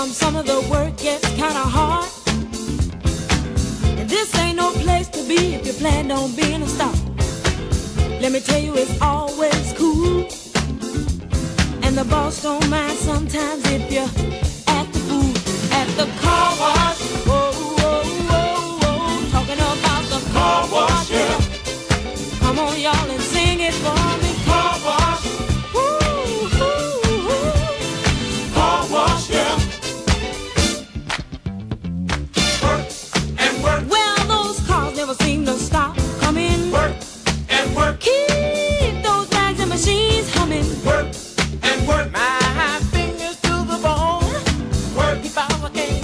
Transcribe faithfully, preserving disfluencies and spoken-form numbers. come, some of the work gets kind of hard. And this ain't no place to be if you plan on being a star. Let me tell you, it's always cool. And the boss don't mind sometimes if you're at the booth, at the car wash. Whoa, whoa, whoa, whoa. Talking about the car wash, yeah. Come on, y'all, and sing it for me. Car wash. Woo, woo, woo. Car wash, yeah. Work and work. Well, those cars never seem to stop coming. Work and work. Keep those bags and machines humming. Work. Work my fingers to the bone. Work if I can.